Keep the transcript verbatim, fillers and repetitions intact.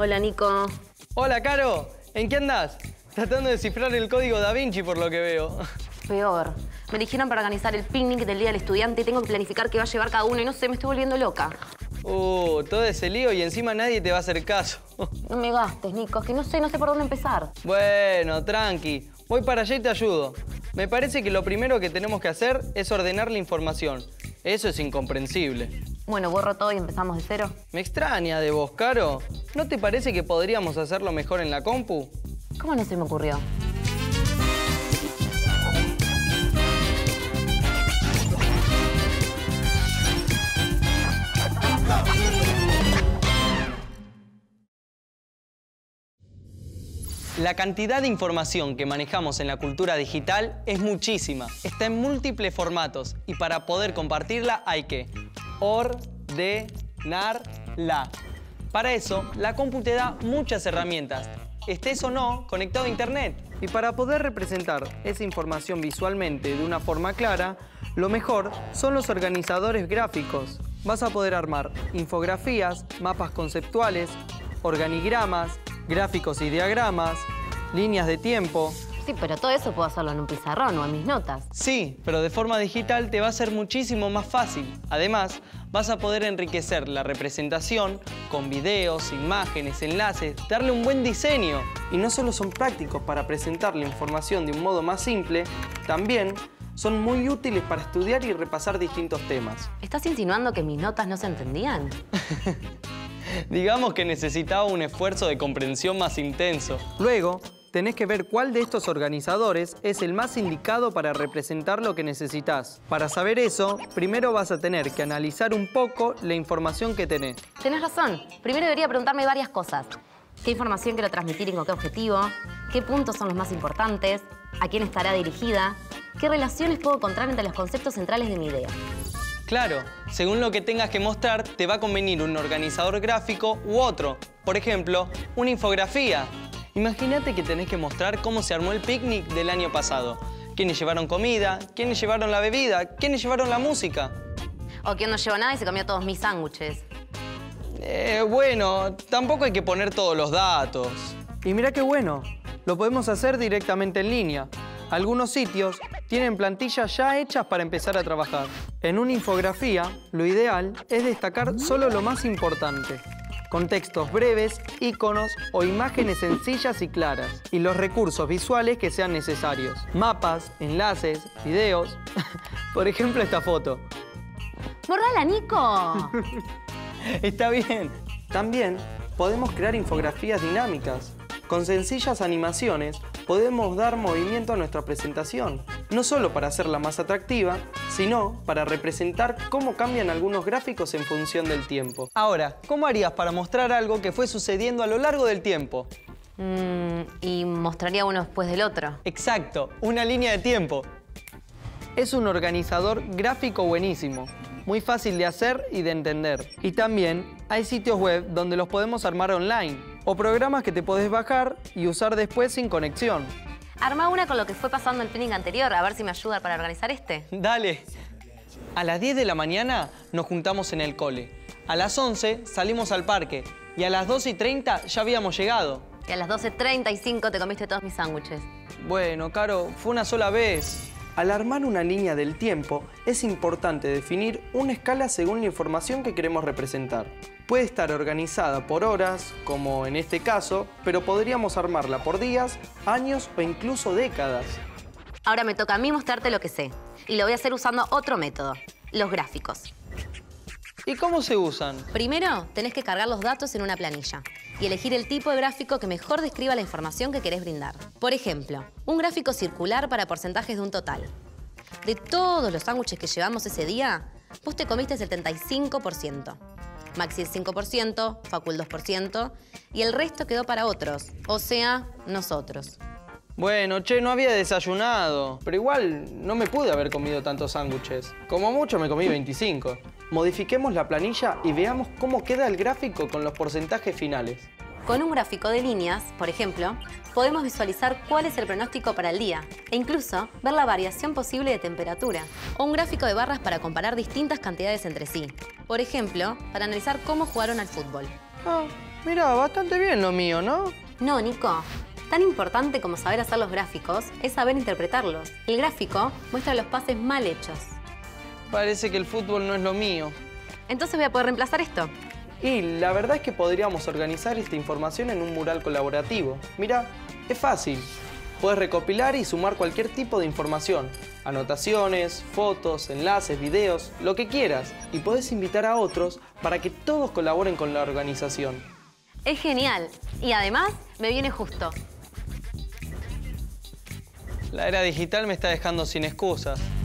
Hola, Nico. Hola, Caro. ¿En qué andás? Tratando de descifrar el código Da Vinci, por lo que veo. Peor. Me eligieron para organizar el picnic del Día del Estudiante y tengo que planificar qué va a llevar cada uno y no sé, me estoy volviendo loca. Uh, todo ese lío y encima nadie te va a hacer caso. No me gastes, Nico. Es que no sé, no sé por dónde empezar. Bueno, tranqui. Voy para allá y te ayudo. Me parece que lo primero que tenemos que hacer es ordenar la información. Eso es incomprensible. Bueno, borro todo y empezamos de cero. Me extraña de vos, Caro. ¿No te parece que podríamos hacerlo mejor en la compu? ¿Cómo no se me ocurrió? La cantidad de información que manejamos en la cultura digital es muchísima. Está en múltiples formatos y para poder compartirla hay que ordenarla. Para eso, la compu te da muchas herramientas, estés o no conectado a internet. Y para poder representar esa información visualmente de una forma clara, lo mejor son los organizadores gráficos. Vas a poder armar infografías, mapas conceptuales, organigramas, gráficos y diagramas, líneas de tiempo... Sí, pero todo eso puedo hacerlo en un pizarrón o en mis notas. Sí, pero de forma digital te va a ser muchísimo más fácil. Además, vas a poder enriquecer la representación con videos, imágenes, enlaces, darle un buen diseño. Y no solo son prácticos para presentar la información de un modo más simple, también son muy útiles para estudiar y repasar distintos temas. ¿Estás insinuando que mis notas no se entendían? Digamos que necesitaba un esfuerzo de comprensión más intenso. Luego, tenés que ver cuál de estos organizadores es el más indicado para representar lo que necesitas. Para saber eso, primero vas a tener que analizar un poco la información que tenés. Tenés razón. Primero debería preguntarme varias cosas. ¿Qué información quiero transmitir y con qué objetivo? ¿Qué puntos son los más importantes? ¿A quién estará dirigida? ¿Qué relaciones puedo encontrar entre los conceptos centrales de mi idea? Claro, según lo que tengas que mostrar, te va a convenir un organizador gráfico u otro. Por ejemplo, una infografía. Imagínate que tenés que mostrar cómo se armó el picnic del año pasado. Quiénes llevaron comida, quiénes llevaron la bebida, quiénes llevaron la música. O quién no llevó nada y se comió todos mis sándwiches. Eh, bueno, tampoco hay que poner todos los datos. Y mirá qué bueno, lo podemos hacer directamente en línea. Algunos sitios tienen plantillas ya hechas para empezar a trabajar. En una infografía, lo ideal es destacar solo lo más importante, con textos breves, iconos o imágenes sencillas y claras, y los recursos visuales que sean necesarios. Mapas, enlaces, videos... Por ejemplo, esta foto. ¡Bórrala, Nico! Está bien. También podemos crear infografías dinámicas. Con sencillas animaciones podemos dar movimiento a nuestra presentación, no solo para hacerla más atractiva, sino para representar cómo cambian algunos gráficos en función del tiempo. Ahora, ¿cómo harías para mostrar algo que fue sucediendo a lo largo del tiempo? Mm, y mostraría uno después del otro. Exacto, una línea de tiempo. Es un organizador gráfico buenísimo. Muy fácil de hacer y de entender. Y también hay sitios web donde los podemos armar online o programas que te podés bajar y usar después sin conexión. Armá una con lo que fue pasando el picnic anterior, a ver si me ayuda para organizar este. Dale. A las diez de la mañana nos juntamos en el cole. A las once salimos al parque y a las doce y treinta ya habíamos llegado. Y a las doce treinta y cinco te comiste todos mis sándwiches. Bueno, Caro, fue una sola vez. Al armar una línea del tiempo, es importante definir una escala según la información que queremos representar. Puede estar organizada por horas, como en este caso, pero podríamos armarla por días, años o incluso décadas. Ahora me toca a mí mostrarte lo que sé, y lo voy a hacer usando otro método, los gráficos. ¿Y cómo se usan? Primero, tenés que cargar los datos en una planilla y elegir el tipo de gráfico que mejor describa la información que querés brindar. Por ejemplo, un gráfico circular para porcentajes de un total. De todos los sándwiches que llevamos ese día, vos te comiste el setenta y cinco por ciento. Maxi el cinco por ciento, Facu el dos por ciento y el resto quedó para otros, o sea, nosotros. Bueno, che, no había desayunado, pero igual no me pude haber comido tantos sándwiches. Como mucho me comí veinticinco. Modifiquemos la planilla y veamos cómo queda el gráfico con los porcentajes finales. Con un gráfico de líneas, por ejemplo, podemos visualizar cuál es el pronóstico para el día e incluso ver la variación posible de temperatura. O un gráfico de barras para comparar distintas cantidades entre sí. Por ejemplo, para analizar cómo jugaron al fútbol. Oh. Mirá, bastante bien lo mío, ¿no? No, Nico. Tan importante como saber hacer los gráficos es saber interpretarlos. El gráfico muestra los pases mal hechos. Parece que el fútbol no es lo mío. Entonces voy a poder reemplazar esto. Y la verdad es que podríamos organizar esta información en un mural colaborativo. Mirá, es fácil. Puedes recopilar y sumar cualquier tipo de información. Anotaciones, fotos, enlaces, videos, lo que quieras. Y podés invitar a otros para que todos colaboren con la organización. Es genial. Y además, me viene justo. La era digital me está dejando sin excusas.